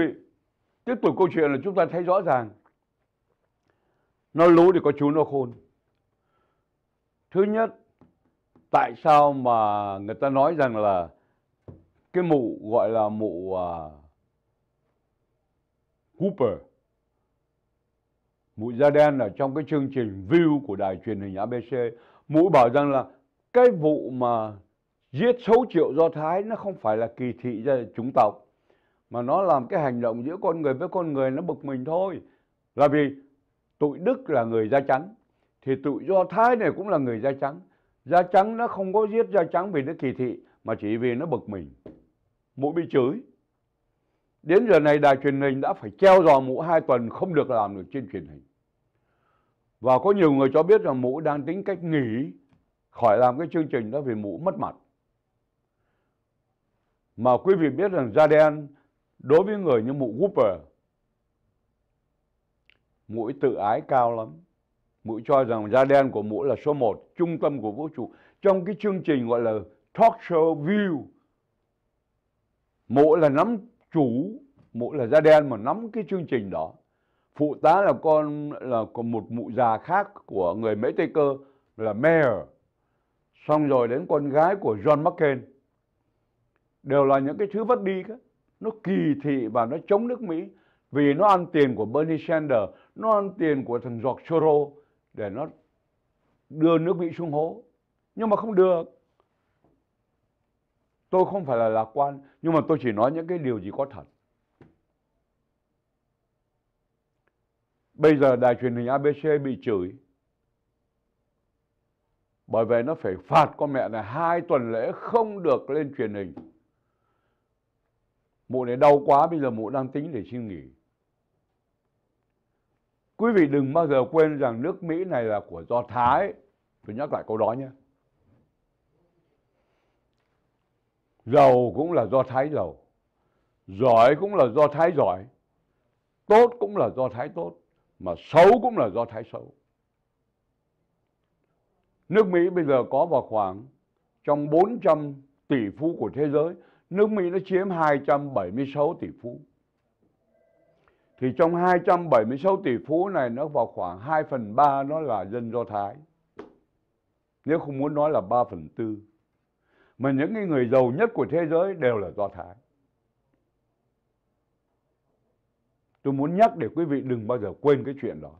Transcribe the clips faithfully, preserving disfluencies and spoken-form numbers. vị, tiếp tục câu chuyện là chúng ta thấy rõ ràng nó lú thì có chú nó khôn. Thứ nhất, tại sao mà người ta nói rằng là cái mụ gọi là mụ uh, Hooper, mụ da đen ở trong cái chương trình View của đài truyền hình A B C, mụ bảo rằng là cái vụ mà giết sáu triệu Do Thái nó không phải là kỳ thị ra chủng tộc, mà nó làm cái hành động giữa con người với con người nó bực mình thôi. Là vì tụi Đức là người da trắng, thì tụi Do Thái này cũng là người da trắng. Da trắng nó không có giết da trắng vì nó kỳ thị, mà chỉ vì nó bực mình. Mụ bị chửi. Đến giờ này đài truyền hình đã phải treo giò mụ hai tuần không được làm được trên truyền hình. Và có nhiều người cho biết rằng mụ đang tính cách nghỉ khỏi làm cái chương trình đó vì mụ mất mặt. Mà quý vị biết rằng da đen đối với người như mụ Hooper, mụ tự ái cao lắm. Mụ cho rằng da đen của mụ là số một, trung tâm của vũ trụ. Trong cái chương trình gọi là talk show View, mụ là nắm chủ, mụ là da đen mà nắm cái chương trình đó. Phụ tá là con là còn một mụ già khác của người Mỹ Tây Cơ là Mayor. Xong rồi đến con gái của John McCain. Đều là những cái thứ vất đi cả. Nó kỳ thị và nó chống nước Mỹ. Vì nó ăn tiền của Bernie Sanders, nó ăn tiền của thằng George Soros để nó đưa nước Mỹ xuống hố. Nhưng mà không được. Tôi không phải là lạc quan, nhưng mà tôi chỉ nói những cái điều gì có thật. Bây giờ đài truyền hình A B C bị chửi. Bởi vậy nó phải phạt con mẹ này hai tuần lễ không được lên truyền hình. Mụ này đau quá, bây giờ mụ đang tính để xin nghỉ. Quý vị đừng bao giờ quên rằng nước Mỹ này là của Do Thái. Tôi nhắc lại câu đó nhé. Giàu cũng là Do Thái giàu, giỏi cũng là Do Thái giỏi, tốt cũng là Do Thái tốt, mà xấu cũng là Do Thái xấu. Nước Mỹ bây giờ có vào khoảng trong bốn trăm tỷ phú của thế giới, nước Mỹ nó chiếm hai trăm bảy mươi sáu tỷ phú. Thì trong hai trăm bảy mươi sáu tỷ phú này nó vào khoảng hai phần ba nó là dân Do Thái. Nếu không muốn nói là ba phần tư. Mà những người giàu nhất của thế giới đều là Do Thái. Tôi muốn nhắc để quý vị đừng bao giờ quên cái chuyện đó.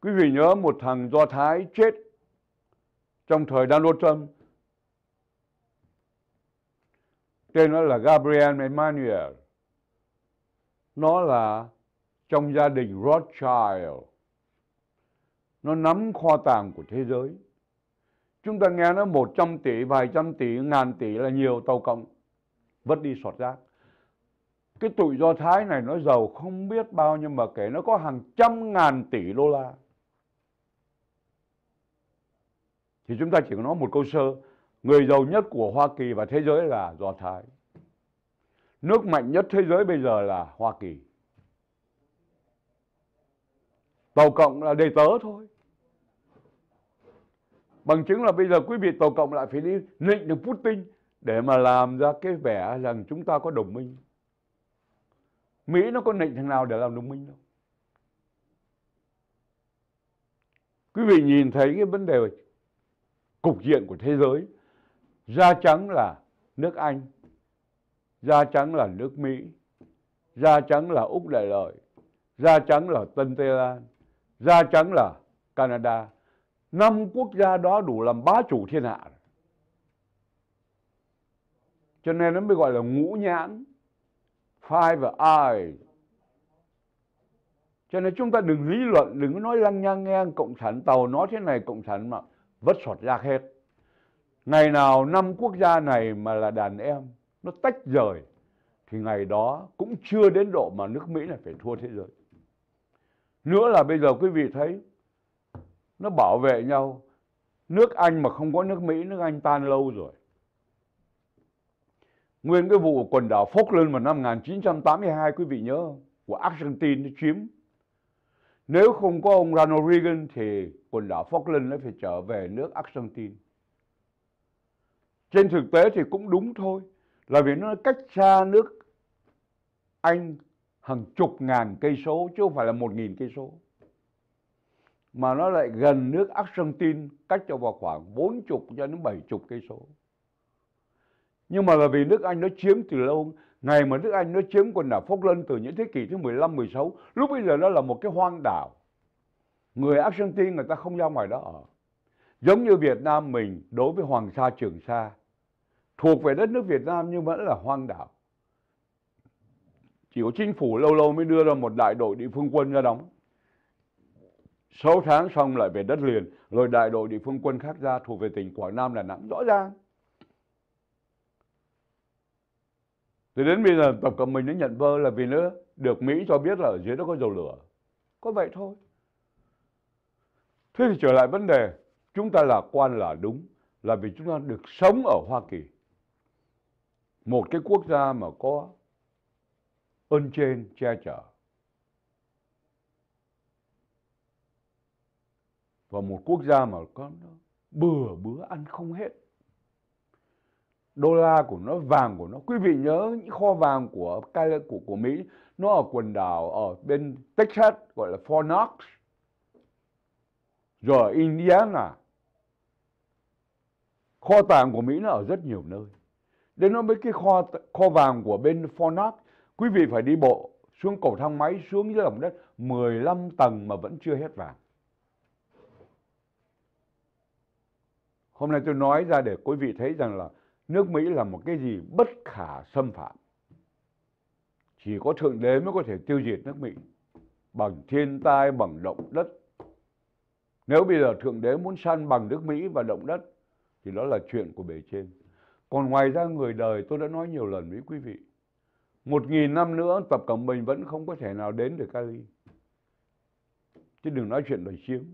Quý vị nhớ một thằng Do Thái chết trong thời Donald Trump. Tên nó là Gabriel Emmanuel. Nó là trong gia đình Rothschild. Nó nắm kho tàng của thế giới. Chúng ta nghe nó một trăm tỷ, vài trăm tỷ, ngàn tỷ là nhiều, tàu cộng vứt đi sọt rác. Cái tụi Do Thái này nó giàu không biết bao, nhưng mà kể nó có hàng trăm ngàn tỷ đô la. Thì chúng ta chỉ có nói một câu sơ, người giàu nhất của Hoa Kỳ và thế giới là Do Thái. Nước mạnh nhất thế giới bây giờ là Hoa Kỳ. Tàu cộng là đầy tớ thôi. Bằng chứng là bây giờ quý vị tàu cộng lại phải đi nịnh được Putin để mà làm ra cái vẻ rằng chúng ta có đồng minh. Mỹ nó có nịnh thằng nào để làm đồng minh đâu. Quý vị nhìn thấy cái vấn đề cục diện của thế giới. Da trắng là nước Anh, da trắng là nước Mỹ, da trắng là Úc Đại Lợi, da trắng là Tân Tây Lan, da trắng là Canada. Năm quốc gia đó đủ làm bá chủ thiên hạ. Cho nên nó mới gọi là ngũ nhãn, five eyes. Cho nên chúng ta đừng lý luận, đừng nói lăng nhăng ngang, cộng sản tàu nói thế này, cộng sản mà vất sọt rác hết. Ngày nào năm quốc gia này mà là đàn em, nó tách rời, thì ngày đó cũng chưa đến độ mà nước Mỹ này phải thua thế giới. Nữa là bây giờ quý vị thấy, nó bảo vệ nhau. Nước Anh mà không có nước Mỹ, nước Anh tan lâu rồi. Nguyên cái vụ quần đảo Falkland vào năm một nghìn chín trăm tám mươi hai, quý vị nhớ không? Của Argentina nó chiếm. Nếu không có ông Ronald Reagan thì quần đảo Falkland nó phải trở về nước Argentina. Trên thực tế thì cũng đúng thôi. Là vì nó cách xa nước Anh hàng chục ngàn cây số chứ không phải là một nghìn cây số, mà nó lại gần nước Argentina, cách cho vào khoảng bốn chục cho đến bảy chục cây số. Nhưng mà là vì nước Anh nó chiếm từ lâu, ngày mà nước Anh nó chiếm quần đảo Falkland từ những thế kỷ thứ mười lăm, mười sáu, lúc bây giờ nó là một cái hoang đảo. Người Argentina người ta không ra ngoài đó ở. Giống như Việt Nam mình đối với Hoàng Sa, Trường Sa, thuộc về đất nước Việt Nam nhưng vẫn là hoang đảo. Chỉ có chính phủ lâu lâu mới đưa ra một đại đội địa phương quân ra đóng. Sáu tháng xong lại về đất liền, rồi đại đội địa phương quân khác ra thuộc về tỉnh Quảng Nam, Đà Nẵng, rõ ràng. Thì đến bây giờ Tập Cận Bình nó nhận vơ là vì nữa được Mỹ cho biết là ở dưới đó có dầu lửa. Có vậy thôi. Thế thì trở lại vấn đề, chúng ta lạc quan là đúng, là vì chúng ta được sống ở Hoa Kỳ. Một cái quốc gia mà có ơn trên che chở. Và một quốc gia mà có bừa bữa ăn không hết. Đô la của nó, vàng của nó. Quý vị nhớ những kho vàng của, của, của Mỹ, nó ở quần đảo ở bên Texas, gọi là Fort Knox. Rồi ở Indiana. Kho tàng của Mỹ nó ở rất nhiều nơi. Đến nó với cái kho, kho vàng của bên Fort Knox, quý vị phải đi bộ xuống cầu thang máy, xuống dưới lòng đất, mười lăm tầng mà vẫn chưa hết vàng. Hôm nay tôi nói ra để quý vị thấy rằng là nước Mỹ là một cái gì bất khả xâm phạm. Chỉ có Thượng Đế mới có thể tiêu diệt nước Mỹ bằng thiên tai, bằng động đất. Nếu bây giờ Thượng Đế muốn san bằng nước Mỹ và động đất thì đó là chuyện của bề trên. Còn ngoài ra người đời, tôi đã nói nhiều lần với quý vị, một nghìn năm nữa Tập Cận Bình vẫn không có thể nào đến được Cali. Chứ đừng nói chuyện đòi chiếm.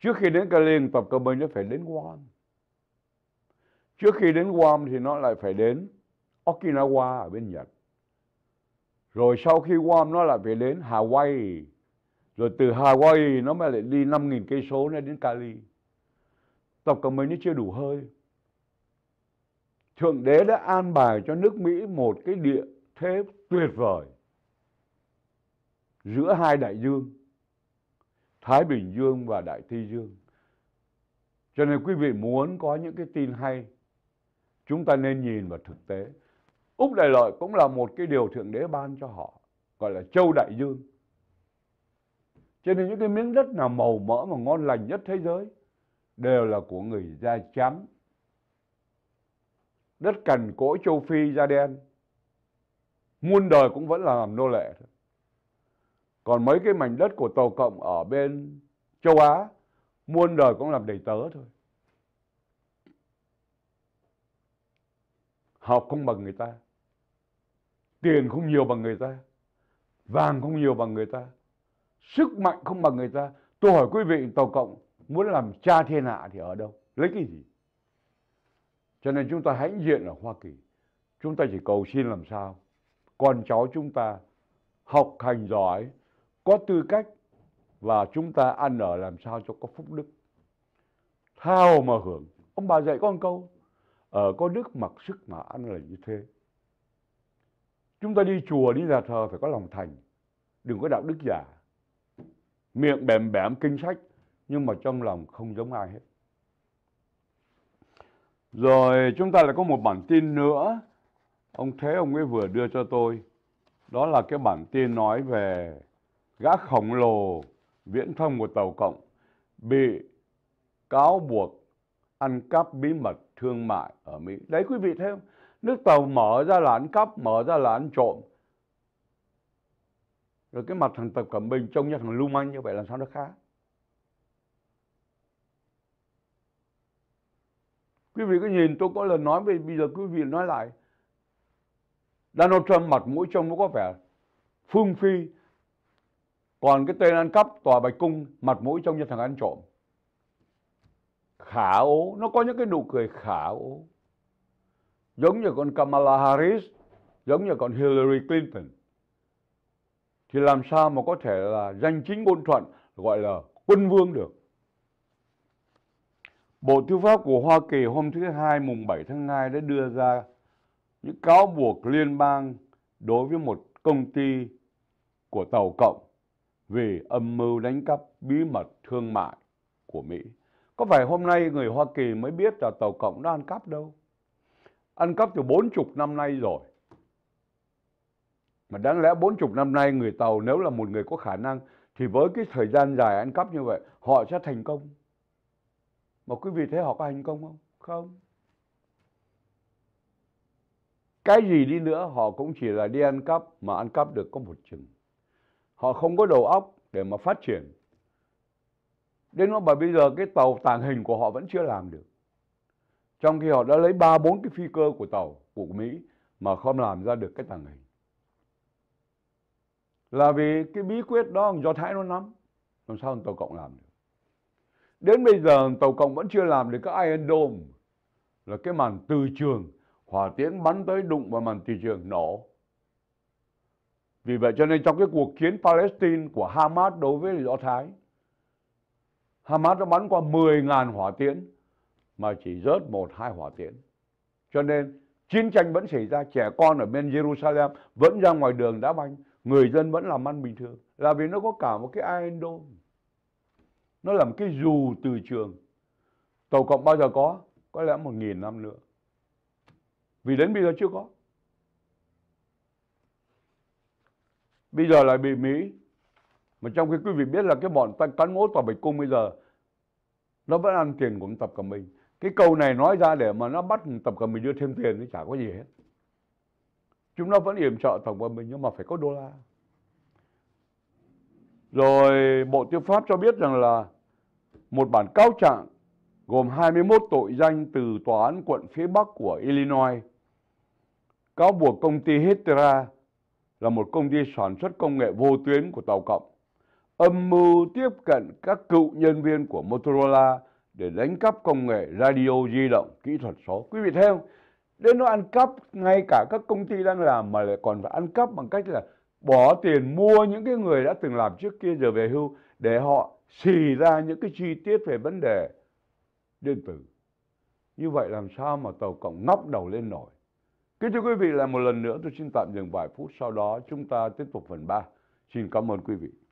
Trước khi đến Cali, Tập Cận Bình nó phải đến Guam. Trước khi đến Guam thì nó lại phải đến Okinawa ở bên Nhật. Rồi sau khi Guam nó lại phải đến Hawaii. Rồi từ Hawaii nó mới lại đi năm nghìn cây số nó đến Cali. Tập Cận Bình nó chưa đủ hơi. Thượng Đế đã an bài cho nước Mỹ một cái địa thế tuyệt vời giữa hai đại dương, Thái Bình Dương và Đại Tây Dương. Cho nên quý vị muốn có những cái tin hay, chúng ta nên nhìn vào thực tế. Úc Đại Lợi cũng là một cái điều Thượng Đế ban cho họ, gọi là châu Đại Dương. Cho nên những cái miếng đất nào màu mỡ mà ngon lành nhất thế giới đều là của người da trắng. Đất cằn cỗi châu Phi da đen muôn đời cũng vẫn là làm nô lệ thôi. Còn mấy cái mảnh đất của Tàu Cộng ở bên châu Á muôn đời cũng làm đầy tớ thôi. Học không bằng người ta, tiền không nhiều bằng người ta, vàng không nhiều bằng người ta, sức mạnh không bằng người ta. Tôi hỏi quý vị, Tàu Cộng muốn làm cha thiên hạ thì ở đâu, lấy cái gì? Cho nên chúng ta hãnh diện ở Hoa Kỳ. Chúng ta chỉ cầu xin làm sao con cháu chúng ta học hành giỏi, có tư cách, và chúng ta ăn ở làm sao cho có phúc đức, thao mà hưởng. Ông bà dạy con câu ở có đức mặc sức mà ăn là như thế. Chúng ta đi chùa, đi nhà thờ phải có lòng thành, đừng có đạo đức giả, miệng bẻm bẻm kinh sách nhưng mà trong lòng không giống ai hết. Rồi chúng ta lại có một bản tin nữa, ông Thế ông ấy vừa đưa cho tôi. Đó là cái bản tin nói về gã khổng lồ viễn thông của Tàu Cộng bị cáo buộc ăn cắp bí mật thương mại ở Mỹ. Đấy quý vị thấy không? Nước Tàu mở ra là ăn cắp, mở ra là ăn trộm. Rồi cái mặt thằng Tập Cận Bình trông như thằng lưu manh như vậy làm sao nó khá? Quý vị cứ nhìn, tôi có lần nói về, bây giờ quý vị nói lại. Donald Trump mặt mũi trông nó có vẻ phương phi. Còn cái tên ăn cắp tòa Bạch Cung mặt mũi trông như thằng ăn trộm. Khả ố, nó có những cái nụ cười khả ố. Giống như con Kamala Harris, giống như con Hillary Clinton. Thì làm sao mà có thể là danh chính ngôn thuận, gọi là quân vương được. Bộ Tư pháp của Hoa Kỳ hôm thứ Hai mùng bảy tháng hai đã đưa ra những cáo buộc liên bang đối với một công ty của Tàu Cộng vì âm mưu đánh cắp bí mật thương mại của Mỹ. Có phải hôm nay người Hoa Kỳ mới biết là Tàu Cộng đã ăn cắp đâu. Ăn cắp từ bốn mươi năm nay rồi. Mà đáng lẽ bốn mươi năm nay người Tàu nếu là một người có khả năng thì với cái thời gian dài ăn cắp như vậy họ sẽ thành công. Mà quý vị thấy họ có thành công không? Không. Cái gì đi nữa họ cũng chỉ là đi ăn cắp mà ăn cắp được có một chừng. Họ không có đầu óc để mà phát triển. Đến lúc mà bây giờ cái tàu tàng hình của họ vẫn chưa làm được. Trong khi họ đã lấy ba bốn cái phi cơ của tàu của Mỹ mà không làm ra được cái tàng hình. Là vì cái bí quyết đó Do Thái nó nắm. Làm sao Tàu Cộng làm được. Đến bây giờ Tàu Cộng vẫn chưa làm được cái Iron Dome. Là cái màn từ trường. Hỏa tiễn bắn tới đụng vào màn từ trường nổ. Vì vậy cho nên trong cái cuộc chiến Palestine của Hamas đối với Do Thái, Hamas đã bắn qua mười nghìn hỏa tiễn mà chỉ rớt một hai hỏa tiễn. Cho nên chiến tranh vẫn xảy ra, trẻ con ở bên Jerusalem vẫn ra ngoài đường đá banh, người dân vẫn làm ăn bình thường. Là vì nó có cả một cái Iron Dome. Nó là một cái dù từ trường. Tàu Cộng bao giờ có? Có lẽ một nghìn năm nữa. Vì đến bây giờ chưa có. Bây giờ lại bị Mỹ. Mà trong khi quý vị biết là cái bọn cán ngỗ tòa Bạch Cung bây giờ nó vẫn ăn tiền của Tập Cận Bình. Cái câu này nói ra để mà nó bắt Tập Cận Bình đưa thêm tiền thì chả có gì hết. Chúng nó vẫn yểm trợ Tập Cận Bình nhưng mà phải có đô la. Rồi Bộ Tư pháp cho biết rằng là một bản cáo trạng gồm hai mươi mốt tội danh từ Tòa án quận phía Bắc của Illinois cáo buộc công ty Hetera là một công ty sản xuất công nghệ vô tuyến của Tàu Cộng, âm mưu tiếp cận các cựu nhân viên của Motorola để đánh cắp công nghệ radio di động kỹ thuật số. Quý vị thấy không? Đến nó ăn cắp ngay cả các công ty đang làm mà lại còn phải ăn cắp bằng cách là bỏ tiền mua những cái người đã từng làm trước kia giờ về hưu để họ xì ra những cái chi tiết về vấn đề điện tử. Như vậy làm sao mà Tàu Cộng ngóc đầu lên nổi? Kính thưa quý vị, là một lần nữa tôi xin tạm dừng vài phút, sau đó chúng ta tiếp tục phần ba. Xin cảm ơn quý vị.